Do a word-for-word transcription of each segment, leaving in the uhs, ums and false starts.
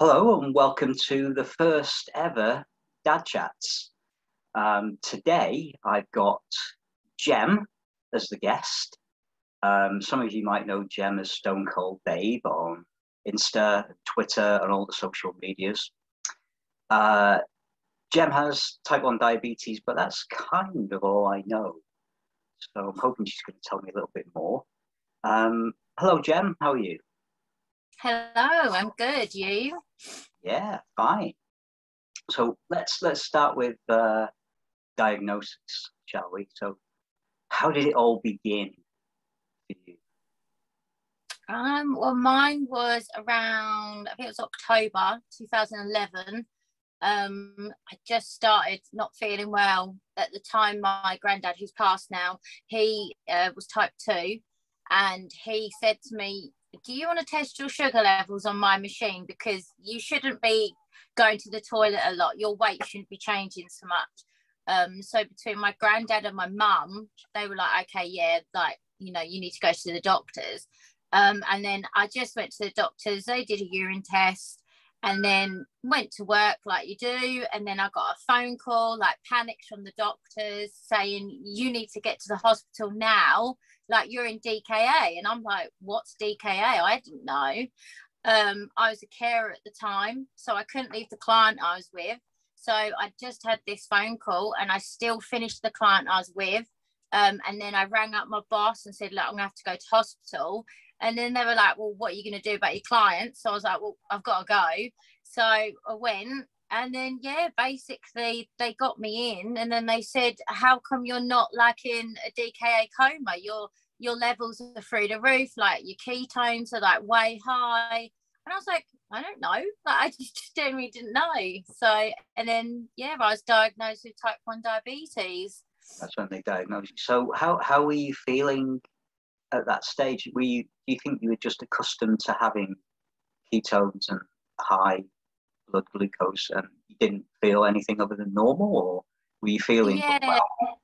Hello and welcome to the first ever Dad Chats. Um, today I've got Gem as the guest. Um, some of you might know Gem as Stone Cold Babe on Insta, Twitter and all the social medias. Uh, Gem has type one diabetes, but that's kind of all I know. So I'm hoping she's going to tell me a little bit more. Um, hello Gem, how are you? Hello, I'm good. You? Yeah, fine. So let's let's start with uh, diagnosis, shall we? So, how did it all begin for you? Um, well, mine was around, I think it was October two thousand eleven. Um, I just started not feeling well at the time. My granddad, who's passed now, he uh, was type two, and he said to me, "Do you want to test your sugar levels on my machine? Because you shouldn't be going to the toilet a lot. Your weight shouldn't be changing so much." Um, so between my granddad and my mum, they were like, okay, yeah, like, you know, you need to go to the doctors. Um, and then I just went to the doctors. They did a urine test and then went to work like you do. And then I got a phone call, like panicked from the doctors saying, "You need to get to the hospital now. Like, you're in D K A." And I'm like, "What's D K A? I didn't know. Um, I was a carer at the time, so I couldn't leave the client I was with. So I just had this phone call and I still finished the client I was with. Um, and then I rang up my boss and said, "Look, I'm going to have to go to hospital." And then they were like, "Well, what are you going to do about your client?" So I was like, "Well, I've got to go." So I went. And then, yeah, basically they got me in and then they said, "How come you're not like in a D K A coma? Your your levels are through the roof, like your ketones are like way high." And I was like, I don't know. Like, I just genuinely didn't know. So, and then, yeah, I was diagnosed with type one diabetes. That's when they diagnosed you. So how, how were you feeling at that stage? Were you, do you think you were just accustomed to having ketones and high blood glucose and you didn't feel anything other than normal, or were you feeling yeah well?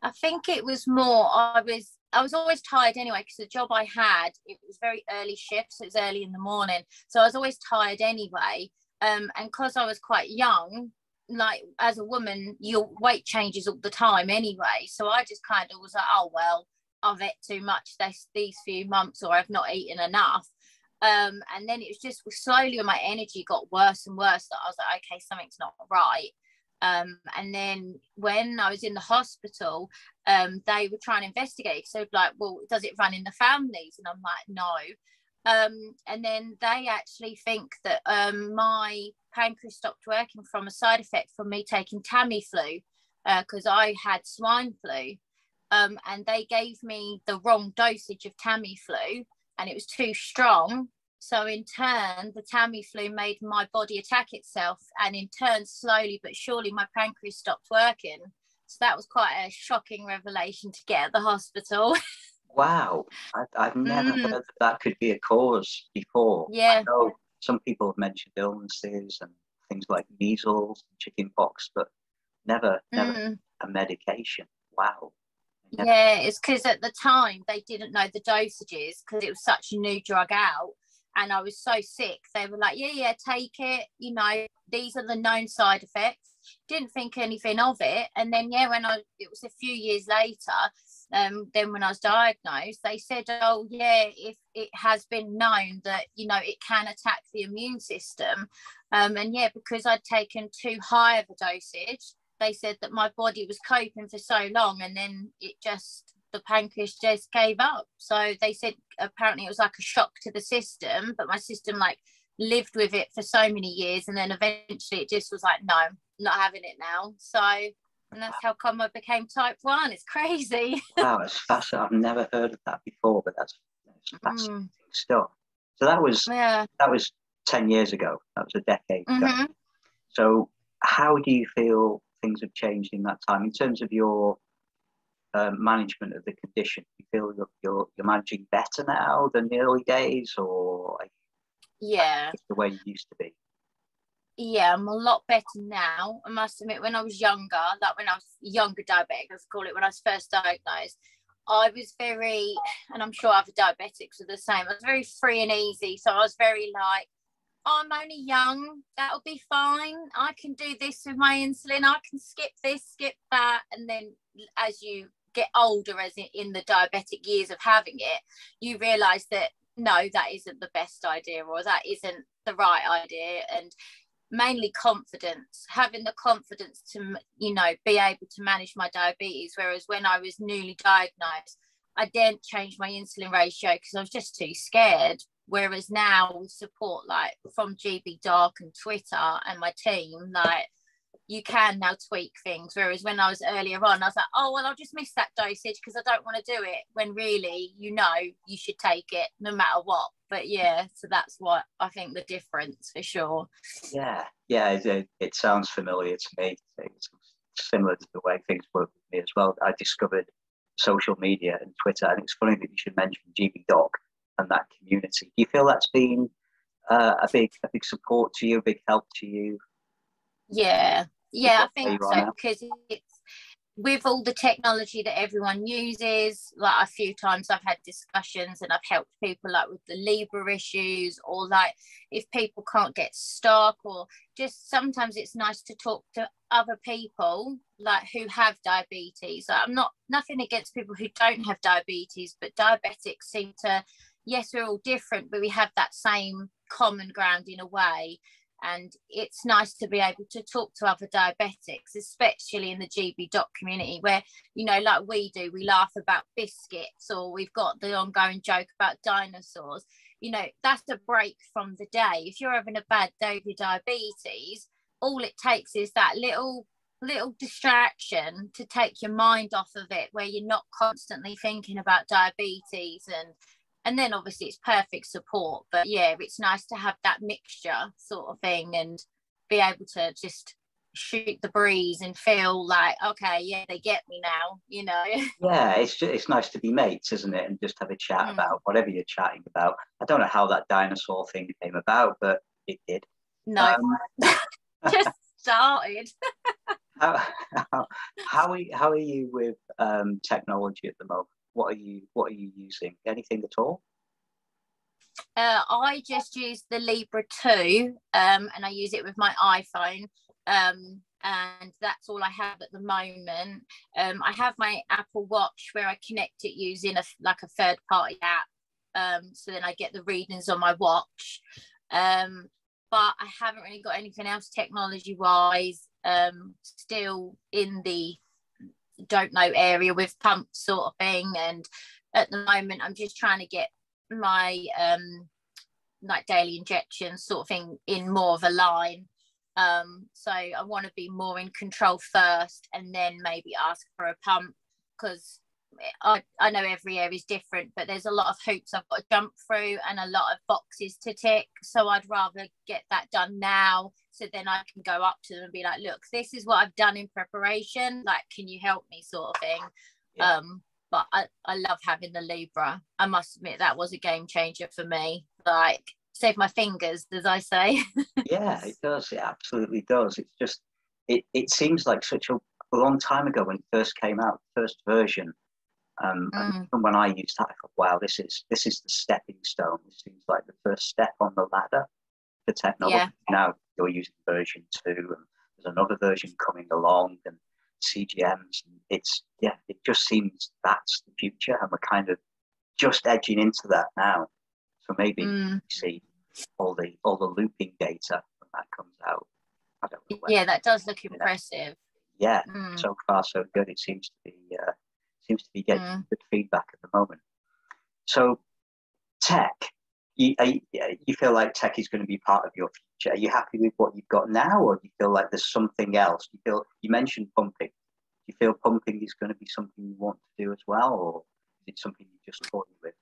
I think it was more I was I was always tired anyway, because the job I had, it was very early shifts, it was early in the morning, so I was always tired anyway. Um and because I was quite young, like as a woman your weight changes all the time anyway, so I just kind of was like, oh well, I've ate too much this these few months, or I've not eaten enough. Um, and then it was just slowly my energy got worse and worse, that I was like, okay, something's not right. Um, and then when I was in the hospital, um, they were trying to investigate. So like, well, does it run in the families? And I'm like, no. Um, and then they actually think that um, my pancreas stopped working from a side effect from me taking Tamiflu, because uh, I had swine flu. Um, and they gave me the wrong dosage of Tamiflu. And it was too strong. So in turn, the Tamiflu made my body attack itself. And in turn, slowly but surely, my pancreas stopped working. So that was quite a shocking revelation to get at the hospital. Wow. I, I've never mm. heard that that could be a cause before. Yeah. I know some people have mentioned illnesses and things like measles, chickenpox, but never, never mm. a medication. Wow. Yeah, it's because at the time they didn't know the dosages, because it was such a new drug out and I was so sick. They were like, yeah, yeah, take it. You know, these are the known side effects. Didn't think anything of it. And then, yeah, when I, it was a few years later, um, then when I was diagnosed, they said, oh, yeah, if it has been known that, you know, it can attack the immune system. Um, and yeah, because I'd taken too high of a dosage, they said that my body was coping for so long and then it just, the pancreas just gave up. So they said apparently it was like a shock to the system, but my system like lived with it for so many years and then eventually it just was like, no, I'm not having it now. So, and that's how come I became type one. It's crazy. Wow, it's fascinating. I've never heard of that before, but that's, that's fascinating mm. stuff. So that was, yeah. that was ten years ago. That was a decade ago. Mm-hmm. So how do you feel things have changed in that time in terms of your uh, management of the condition? Do you feel you're, you're, you're managing better now than the early days, or yeah, the way you used to be? Yeah, I'm a lot better now. I must admit, when I was younger, like when I was younger diabetic, as I call it, when I was first diagnosed, I was very, and I'm sure other diabetics are the same, I was very free and easy. So I was very like, I'm only young, that'll be fine. I can do this with my insulin. I can skip this, skip that. And then as you get older, as in, in the diabetic years of having it, you realise that, no, that isn't the best idea, or that isn't the right idea. And mainly confidence, having the confidence to, you know, be able to manage my diabetes. Whereas when I was newly diagnosed, I didn't change my insulin ratio because I was just too scared. Whereas now with support like from G B Doc and Twitter and my team, like you can now tweak things. Whereas when I was earlier on, I was like, oh, well, I'll just miss that dosage because I don't want to do it. When really, you know, you should take it no matter what. But yeah, so that's what I think the difference for sure. Yeah, yeah, it, it sounds familiar to me. It's similar to the way things work with me as well. I discovered social media and Twitter, and it's funny that you should mention G B Doc and that community. Do you feel that's been uh, a big a big support to you, a big help to you? Yeah, yeah, I think so, because it's with all the technology that everyone uses, like a few times I've had discussions and I've helped people like with the Libre issues, or like if people can't get stuck, or just sometimes it's nice to talk to other people like who have diabetes. Like, I'm not nothing against people who don't have diabetes, but diabetics seem to, yes, we're all different, but we have that same common ground in a way. And it's nice to be able to talk to other diabetics, especially in the G B Doc community, where, you know, like we do, we laugh about biscuits, or we've got the ongoing joke about dinosaurs. You know, that's a break from the day. If you're having a bad day with your diabetes, all it takes is that little little distraction to take your mind off of it, where you're not constantly thinking about diabetes. And And then obviously it's perfect support, but yeah, it's nice to have that mixture sort of thing and be able to just shoot the breeze and feel like, okay, yeah, they get me now, you know. Yeah, it's just, it's nice to be mates, isn't it? And just have a chat mm. about whatever you're chatting about. I don't know how that dinosaur thing came about, but it did. No, um, just started. how, how, how, are, how are you with um, technology at the moment? What are you what are you using? Anything at all? Uh, I just use the Libre two um, and I use it with my iPhone um, and that's all I have at the moment. Um, I have my Apple Watch where I connect it using a, like a third party app. Um, so then I get the readings on my watch. Um, but I haven't really got anything else technology wise. Um, still in the don't know area with pumps sort of thing, and at the moment I'm just trying to get my um like daily injections sort of thing in more of a line, um so I want to be more in control first and then maybe ask for a pump, because I, I know every area is different, but there's a lot of hoops I've got to jump through and a lot of boxes to tick, so I'd rather get that done now, so then I can go up to them and be like, look, this is what I've done in preparation, like, can you help me, sort of thing. Yeah. um but I, I love having the Libre. I must admit that was a game changer for me, like save my fingers, as I say. Yeah, it does, it absolutely does. It's just it, it seems like such a, a long time ago when it first came out, first version. Um, mm. And when I used that, I thought, wow, this is this is the stepping stone. It seems like the first step on the ladder for technology. Yeah. Now you're using version two, and there's another version coming along, and C G Ms. And it's yeah, it just seems that's the future, and we're kind of just edging into that now. So maybe mm. you see all the all the looping data when that comes out. I don't know. Yeah, that does look impressive. Yeah, mm. so far so good. It seems to be. Uh, Seems to be getting mm. good feedback at the moment. So, tech, you, you, you feel like tech is going to be part of your future. Are you happy with what you've got now, or do you feel like there's something else? You feel you mentioned pumping. Do you feel pumping is going to be something you want to do as well, or is it something you just toyed with?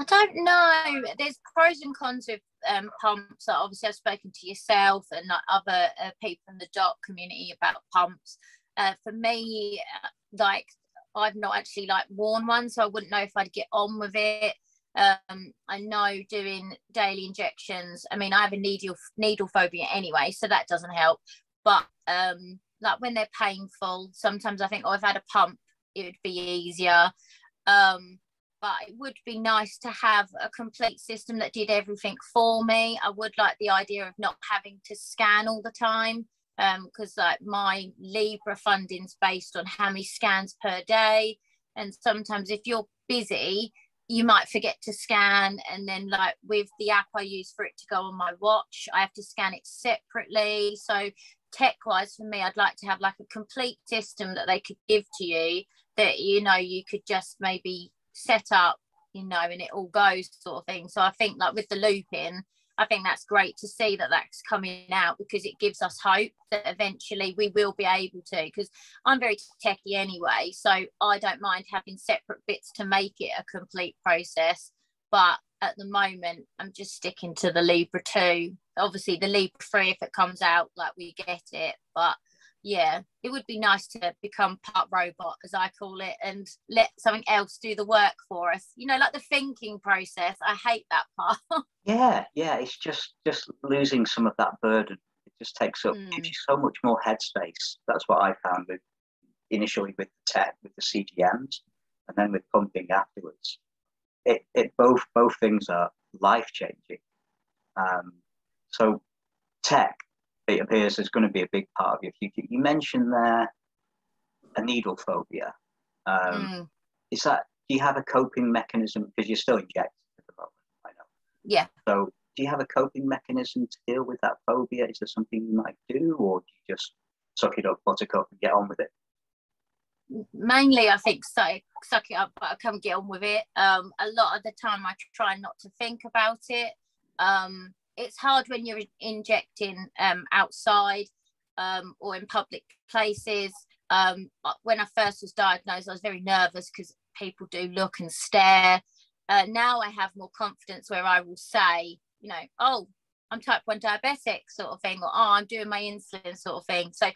I don't know. There's pros and cons with um, pumps. Obviously, I've spoken to yourself and like, other uh, people in the doc community about pumps. Uh, for me, like. I've not actually like worn one, so I wouldn't know if I'd get on with it. Um, I know doing daily injections, I mean, I have a needle needle phobia anyway, so that doesn't help. But um, like when they're painful, sometimes I think, oh, if I had a pump, it would be easier. Um, but it would be nice to have a complete system that did everything for me. I would like the idea of not having to scan all the time, because um, like my Libre funding's based on how many scans per day, and sometimes if you're busy you might forget to scan, and then like with the app I use for it to go on my watch, I have to scan it separately. So tech wise for me, I'd like to have like a complete system that they could give to you that, you know, you could just maybe set up, you know, and it all goes sort of thing. So I think like with the looping, I think that's great to see that that's coming out, because it gives us hope that eventually we will be able to, because I'm very techie anyway, so I don't mind having separate bits to make it a complete process. But at the moment, I'm just sticking to the Libre two. Obviously, the Libre three, if it comes out, like, we get it. But, yeah, it would be nice to become part robot, as I call it, and let something else do the work for us. You know, like the thinking process. I hate that part. Yeah, yeah. It's just, just losing some of that burden. It just takes up, mm. gives you so much more headspace. That's what I found with initially with the tech, with the C G Ms, and then with pumping afterwards. It, it both both things are life changing. Um, so tech, it appears, is going to be a big part of your future. You mentioned there a needle phobia. Um, mm. Is that, do you have a coping mechanism, because you're still injected at the moment? I know. Yeah. So do you have a coping mechanism to deal with that phobia? Is there something you might do, or do you just suck it up, buttercup, and get on with it? Mainly I think so, suck it up, but I can't get on with it. Um a lot of the time I try not to think about it. Um it's hard when you're injecting um outside um or in public places. Um when I first was diagnosed, I was very nervous because people do look and stare. Uh, now I have more confidence where I will say, you know, oh, I'm type one diabetic sort of thing, or oh, I'm doing my insulin sort of thing. So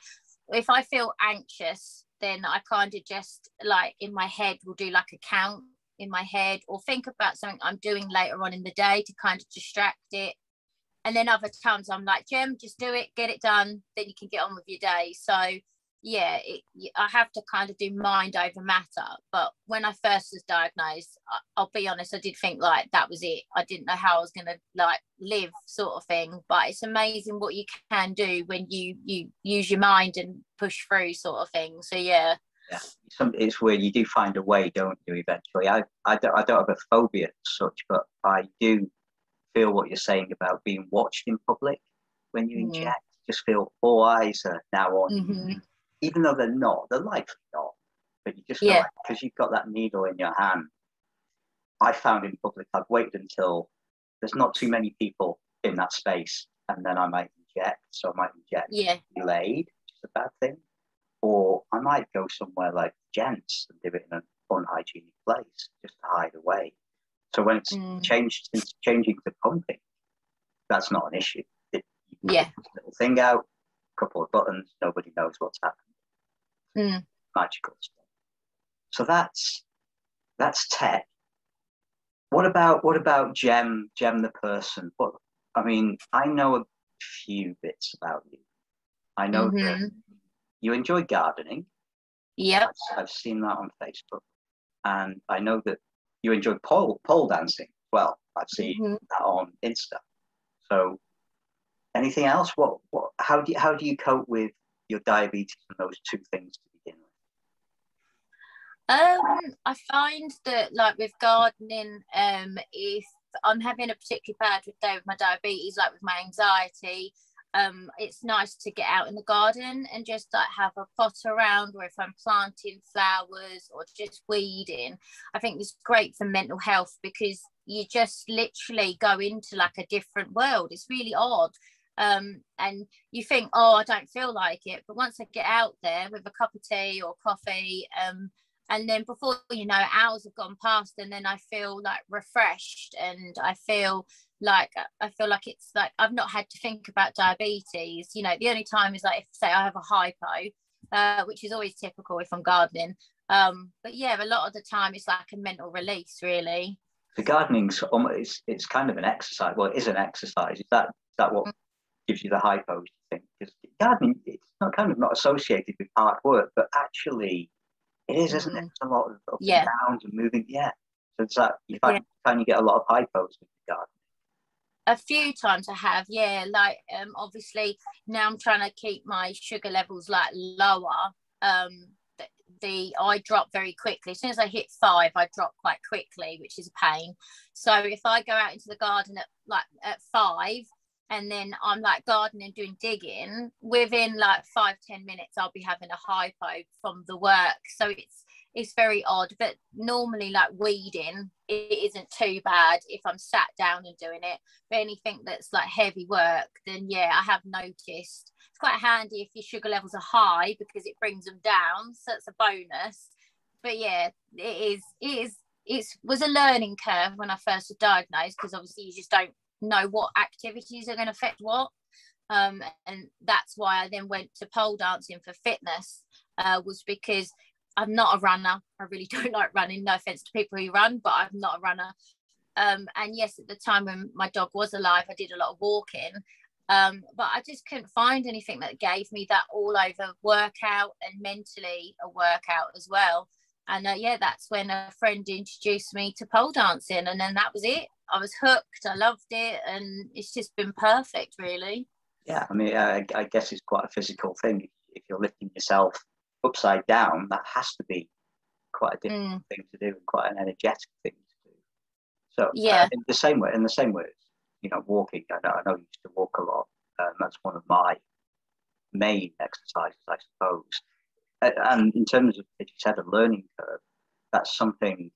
if I feel anxious, then I kind of just like in my head will do like a count in my head, or think about something I'm doing later on in the day to kind of distract it. And then other times I'm like, Gem, just do it, get it done, then you can get on with your day. So yeah, it, I have to kind of do mind over matter. But when I first was diagnosed, I, I'll be honest, I did think like that was it. I didn't know how I was going to like live sort of thing. But it's amazing what you can do when you, you use your mind and push through sort of thing. So, yeah. Yeah. Some, it's weird. You do find a way, don't you, eventually? I, I, don't, I don't have a phobia as such, but I do feel what you're saying about being watched in public when you mm-hmm. inject. You just feel all eyes are now on you. Mm-hmm. Even though they're not, they're likely not, but you just feel yeah. like, because you've got that needle in your hand. I found in public, I've waited until there's not too many people in that space, and then I might inject. So I might inject yeah. delayed, which is a bad thing. Or I might go somewhere like Gents and do it in an unhygienic place, just to hide away. So when it's mm. changed, it's changing to pumping, that's not an issue. It, you yeah. little thing out, a couple of buttons, nobody knows what's happened. Mm. Magical stuff. So that's that's tech. What about what about Gem? Gem the person. What I mean, I know a few bits about you. I know mm-hmm. that you enjoy gardening. Yeah, I've, I've seen that on Facebook, and I know that you enjoy pole pole dancing. Well, I've seen mm-hmm. that on Insta. So. Anything else? What? What? How do you, how do you cope with your diabetes and those two things to begin with? Um, I find that like with gardening, um, if I'm having a particularly bad day with my diabetes, like with my anxiety, um, it's nice to get out in the garden and just like have a pot around, or if I'm planting flowers or just weeding. I think it's great for mental health, because you just literally go into like a different world. It's really odd. Um, and you think, oh, I don't feel like it. But once I get out there with a cup of tea or coffee, um, and then before you know, hours have gone past, and then I feel like refreshed, and I feel like I feel like it's like I've not had to think about diabetes. You know, the only time is like if say I have a hypo, uh, which is always typical if I'm gardening. Um, but yeah, a lot of the time it's like a mental release, really. The gardening's almost, it's, it's kind of an exercise. Well, it is an exercise. Is that is that what gives you the hypo, you think? Because gardening, it's not kind of not associated with hard work, but actually it is, isn't it? It's a lot of ups yeah. and downs and moving. Yeah. Does that, you find, yeah. Can you get a lot of hypos with your garden? A few times I have, yeah. Like, um, obviously now I'm trying to keep my sugar levels like lower. Um, the, the I drop very quickly. As soon as I hit five, I drop quite quickly, which is a pain. So if I go out into the garden at like at five, and then I'm like gardening, doing digging, within like five ten minutes, I'll be having a hypo from the work. So it's it's very odd, but normally like weeding, it isn't too bad if I'm sat down and doing it. But anything that's like heavy work, then yeah, I have noticed. It's quite handy if your sugar levels are high because it brings them down, so it's a bonus. But yeah, it is. It is. It was a learning curve when I first was diagnosed, because obviously you just don't know what activities are going to affect what. Um, and that's why I then went to pole dancing for fitness, uh, was because I'm not a runner. I really don't like running. No offense to people who run, but I'm not a runner. Um, and yes, at the time when my dog was alive, I did a lot of walking, um, but I just couldn't find anything that gave me that all over workout, and mentally a workout as well. And uh, yeah, that's when a friend introduced me to pole dancing, and then that was it. I was hooked. I loved it, and it's just been perfect, really. Yeah, I mean, I, I guess it's quite a physical thing. If you're lifting yourself upside down, that has to be quite a difficult mm. thing to do, and quite an energetic thing to do. So yeah, uh, in the same way, in the same way, you know, walking. I know, I know, you used to walk a lot, and that's one of my main exercises, I suppose. And, and in terms of, as you said, a learning curve, that's something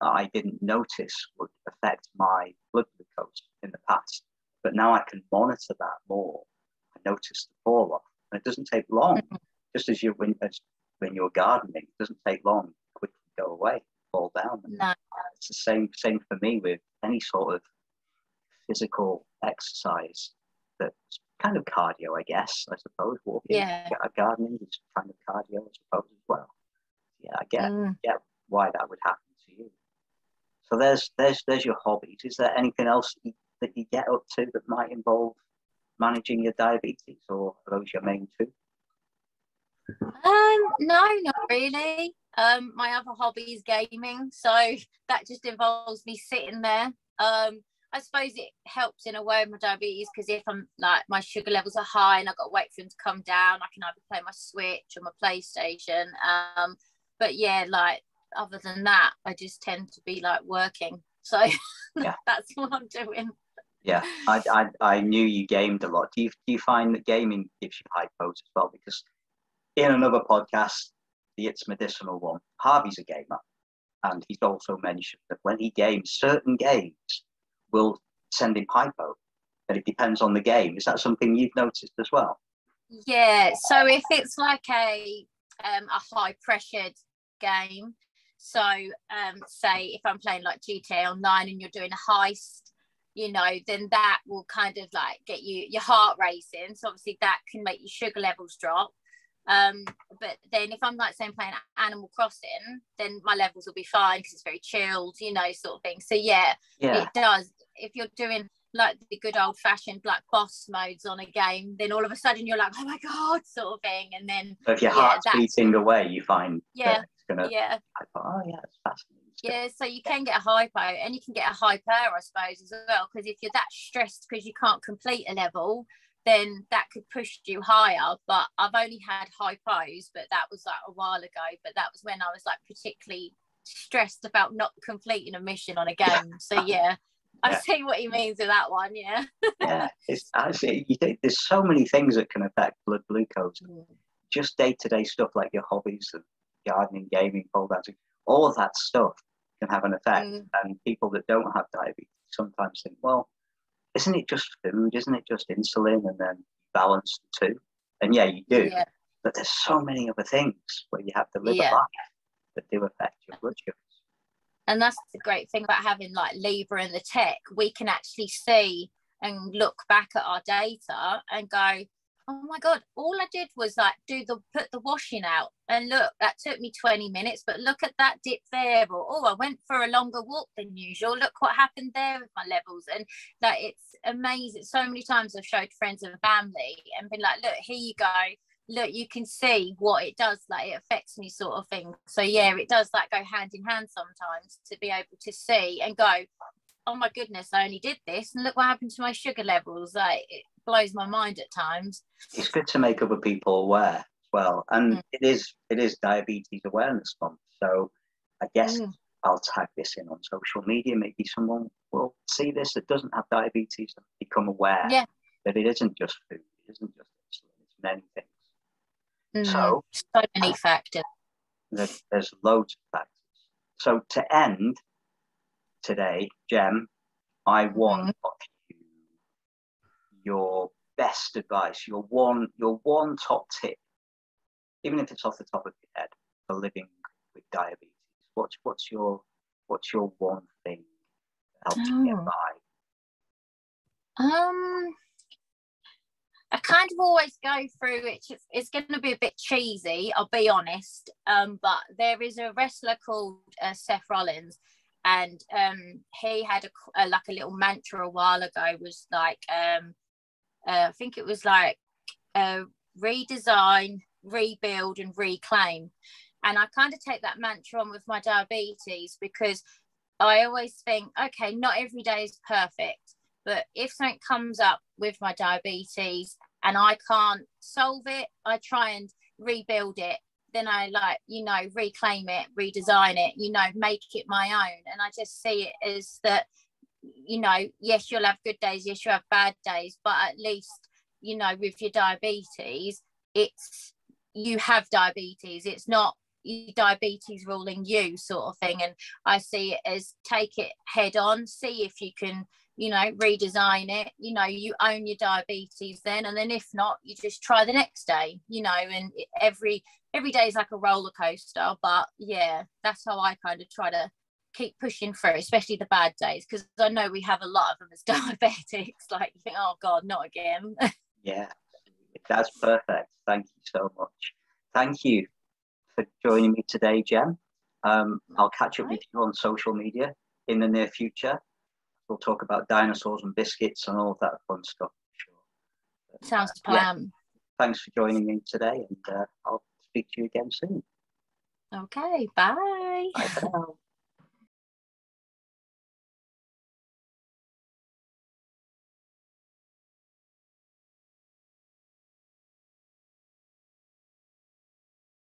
I didn't notice would affect my blood glucose in the past, but now I can monitor that more. I notice the fall off, and it doesn't take long. Mm-hmm. Just as you when, as when you're gardening, it doesn't take long. Quickly go away, fall down. No. It's the same same for me with any sort of physical exercise. That's kind of cardio, I guess. I suppose walking, yeah. Gardening is kind of cardio, I suppose, as well. Yeah, I get mm. get why that would happen to you. So there's there's there's your hobbies. Is there anything else that you get up to that might involve managing your diabetes, or are those your main two? Um, no, not really. Um, my other hobby is gaming, so that just involves me sitting there. Um, I suppose it helps in a way with my diabetes, because if I'm like my sugar levels are high and I've got to wait for them to come down, I can either play my Switch or my PlayStation. Um, but yeah, like, other than that, I just tend to be like working, so yeah. That's what I'm doing. Yeah, I, I I knew you gamed a lot. Do you do you find that gaming gives you hypos as well? Because in another podcast, the It's Medicinal one, Harvey's a gamer, and he's also mentioned that when he games, certain games will send him hypo, but it depends on the game. Is that something you've noticed as well? Yeah. So if it's like a um, a high pressured game. So, um, say if I'm playing like G T A Online and you're doing a heist, you know, then that will kind of like get you your heart racing. So obviously that can make your sugar levels drop. Um, but then if I'm like saying playing Animal Crossing, then my levels will be fine because it's very chilled, you know, sort of thing. So yeah, yeah, it does. If you're doing like the good old fashioned like boss modes on a game, then all of a sudden you're like, oh my god, sort of thing. And then so if your yeah, heart's beating away, you find yeah. Gonna, yeah. Oh yeah, that's fascinating. Yeah, so you can get a hypo, and you can get a hyper, I suppose, as well, because if you're that stressed because you can't complete a level, then that could push you higher. But I've only had hypos, but that was like a while ago. But that was when I was like particularly stressed about not completing a mission on a game. So yeah, I yeah. see what he means with that one. Yeah. Yeah, it's, I see. You think there's so many things that can affect blood glucose, mm. just day to day stuff like your hobbies and gardening, gaming, pole dancing, all of that stuff can have an effect. Mm. And people that don't have diabetes sometimes think, well, isn't it just food? Isn't it just insulin? And then balance the two. And yeah, you do. Yeah. But there's so many other things where you have to live yeah. a life that do affect your blood sugars. And that's the great thing about having like Libre and the tech. We can actually see and look back at our data and go, oh my god, all I did was like do the put the washing out, and look, that took me twenty minutes, but look at that dip there, or oh, I went for a longer walk than usual, look what happened there with my levels. And that, it's amazing. So many times I've showed friends and family and been like, look, here you go, look, you can see what it does, like it affects me sort of thing. So yeah, it does like go hand in hand sometimes, to be able to see and go, oh my goodness, I only did this and look what happened to my sugar levels. Like it blows my mind at times. It's good to make other people aware as well. And mm. it is it is Diabetes Awareness Month. So I guess mm. I'll tag this in on social media. Maybe someone will see this that doesn't have diabetes and become aware yeah. that it isn't just food, it isn't just insulin, it's many things. Mm. So, so many factors. There's, there's loads of factors. So to end today, Gem, I want mm. of you your best advice, your one, your one top tip, even if it's off the top of your head, for living with diabetes. What's what's your what's your one thing that helps you get by? Um, I kind of always go through it. It's, it's going to be a bit cheesy, I'll be honest. Um, but there is a wrestler called uh, Seth Rollins, and um, he had a, a like a little mantra a while ago. Was like um, uh, I think it was like uh, redesign, rebuild, and reclaim. And I kind of take that mantra on with my diabetes, because I always think, okay, not every day is perfect, but if something comes up with my diabetes and I can't solve it, I try and rebuild it. Then I like, you know, reclaim it, redesign it, you know, make it my own. And I just see it as that, you know, yes, you'll have good days, yes, you'll have bad days, but at least, you know, with your diabetes, it's, you have diabetes. It's not, diabetes ruling you sort of thing. And I see it as take it head on, see if you can, you know, redesign it, you know, you own your diabetes then, and then if not, you just try the next day, you know. And every every day is like a roller coaster, but yeah, that's how I kind of try to keep pushing through, especially the bad days, because I know we have a lot of them as diabetics, like you think, oh god, not again. Yeah, that's perfect. Thank you so much. Thank you for joining me today, Gem. Um, I'll catch up with you on social media in the near future. We'll talk about dinosaurs and biscuits and all of that fun stuff. Sure. Sounds uh, plan. Yeah. Thanks for joining me today, and uh, I'll speak to you again soon. Okay, bye. Bye for now.